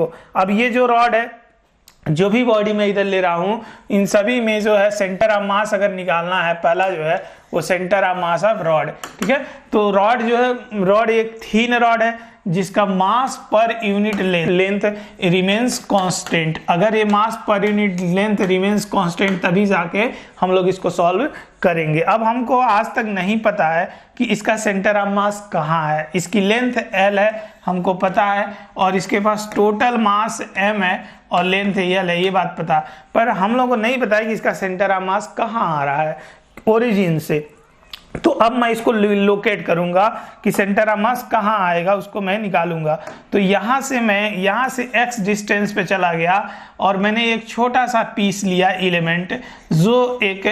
वो। अब ये जो रॉड है जो भी बॉडी में इधर ले रहा हूँ इन सभी में जो है सेंटर ऑफ मास अगर निकालना है पहला जो है वो centre of mass of rod, ठीक है। तो रॉड जो है रॉड एक थीन रॉड है जिसका मास per unit length remains constant. अगर ये मास per unit length remains constant तभी जाके हम लोग इसको सॉल्व करेंगे। अब हमको आज तक नहीं पता है कि इसका सेंटर ऑफ मास कहाँ है। इसकी लेंथ एल है हमको पता है और इसके पास टोटल मास एम है और लेंथ एल है, ये बात पता है, पर हम लोग को नहीं पता है कि इसका सेंटर ऑफ मास कहाँ आ रहा है ओरिजिन से। तो अब मैं इसको लोकेट करूंगा कि सेंटर ऑफ मास कहाँ आएगा, उसको मैं निकालूंगा। तो यहाँ से x डिस्टेंस पे चला गया और मैंने एक छोटा सा पीस लिया एलिमेंट, जो एक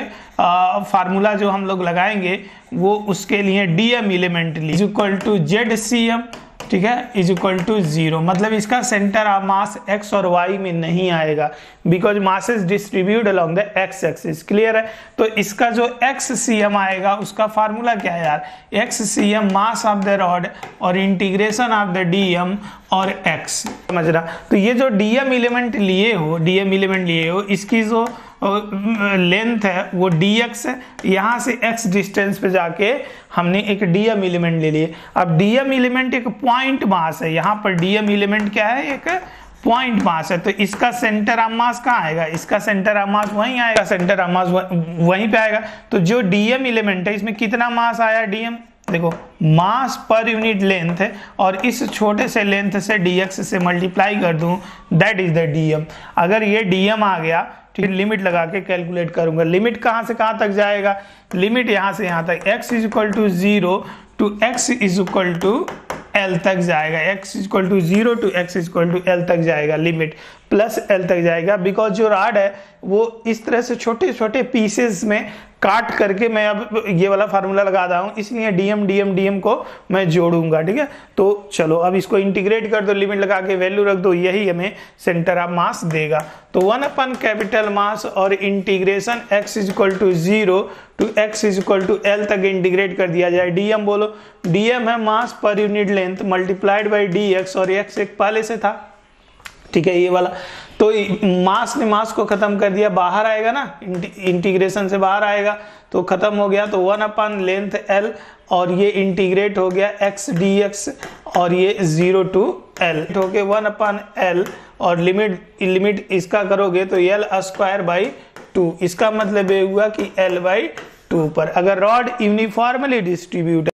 फार्मूला जो हम लोग लगाएंगे वो उसके लिए dm एलिमेंट ली इक्वल टू zcm, ठीक है, इज इक्वल टू 0। मतलब इसका सेंटर ऑफ मास x और y में नहीं आएगा because masses distribute along the x axis, clear है। तो इसका जो xcm आएगा उसका फार्मूला क्या है यार, xcm mass of the rod और इंटीग्रेशन ऑफ द dm और x, समझ रहा। तो ये जो dm एलिमेंट लिए हो इसकी जो लेंथ है वो dx है। यहाँ से x डिस्टेंस पे जाके हमने एक dm एलिमेंट ले लिए। अब dm एलिमेंट एक पॉइंट मास है, यहाँ पर dm एलिमेंट क्या है, एक पॉइंट मास है। तो इसका सेंटर ऑफ मास कहाँ आएगा, इसका सेंटर ऑफ मास वहीं आएगा, सेंटर ऑफ मास वहीं पे आएगा। तो जो dm एलिमेंट है इसमें कितना मास आया, dm देखो मास पर यूनिट लेंथ है और इस छोटे से लेंथ से dx से मल्टीप्लाई कर दूं, दैट इज द dm। अगर ये dm आ गया, ठीक, लिमिट लगा के कैलकुलेट करूंगा। लिमिट कहाँ से कहाँ तक जाएगा, लिमिट यहाँ से यहाँ तक x is equal to 0 to x is equal to l तक जाएगा, x is equal to 0 to x is equal to l तक जाएगा, लिमिट प्लस l तक जाएगा। बिकॉज जो रॉड है वो इस तरह से छोटे छोटे पीसेस में काट करके मैं अब ये वाला फार्मूला लगा रहा हूँ, इसलिए dm को मैं जोड़ूंगा, ठीक है। तो चलो अब इसको इंटीग्रेट कर दो, लिमिट लगा के वैल्यू रख दो, यही हमें सेंटर ऑफ मास देगा। तो 1/कैपिटल मास और integration x is equal to 0 to x is equal to l तक इंटीग्रेट कर दिया जाए। dm बोलो, dm है mass per unit length multiplied by dx और x एक पहले से था, ठीक है, ये वाला। तो मास ने मास को खत्म कर दिया, बाहर आएगा ना, इंटीग्रेशन से बाहर आएगा तो खत्म हो गया। तो 1/लेंथ l और ये इंटीग्रेट हो गया x dx और ये 0 टू l होके 1/l और लिमिट इसका करोगे तो l² बाई 2। इसका मतलब ये हुआ कि l बाई 2 पर अगर रॉड यूनिफॉर्मली डिस्ट्रीब्यूट